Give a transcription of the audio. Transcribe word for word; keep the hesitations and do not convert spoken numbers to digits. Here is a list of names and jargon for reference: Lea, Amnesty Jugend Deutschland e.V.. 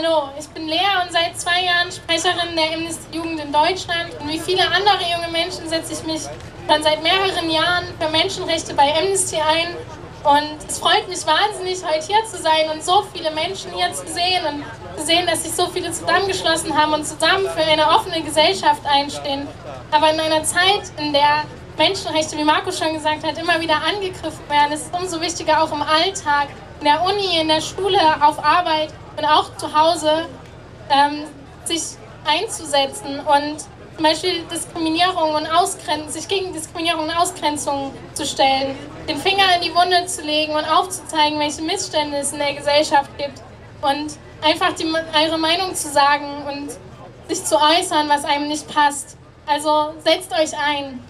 Hallo, ich bin Lea und seit zwei Jahren Sprecherin der Amnesty Jugend in Deutschland. Und wie viele andere junge Menschen setze ich mich schon seit mehreren Jahren für Menschenrechte bei Amnesty ein. Und es freut mich wahnsinnig, heute hier zu sein und so viele Menschen hier zu sehen und zu sehen, dass sich so viele zusammengeschlossen haben und zusammen für eine offene Gesellschaft einstehen. Aber in einer Zeit, in der Menschenrechte, wie Markus schon gesagt hat, immer wieder angegriffen werden, ist es umso wichtiger, auch im Alltag, in der Uni, in der Schule, auf Arbeit und auch zu Hause, ähm, sich einzusetzen und zum Beispiel Diskriminierung und Ausgrenzung, sich gegen Diskriminierung und Ausgrenzung zu stellen, den Finger in die Wunde zu legen und aufzuzeigen, welche Missstände es in der Gesellschaft gibt und einfach die, eure Meinung zu sagen und sich zu äußern, was einem nicht passt. Also setzt euch ein.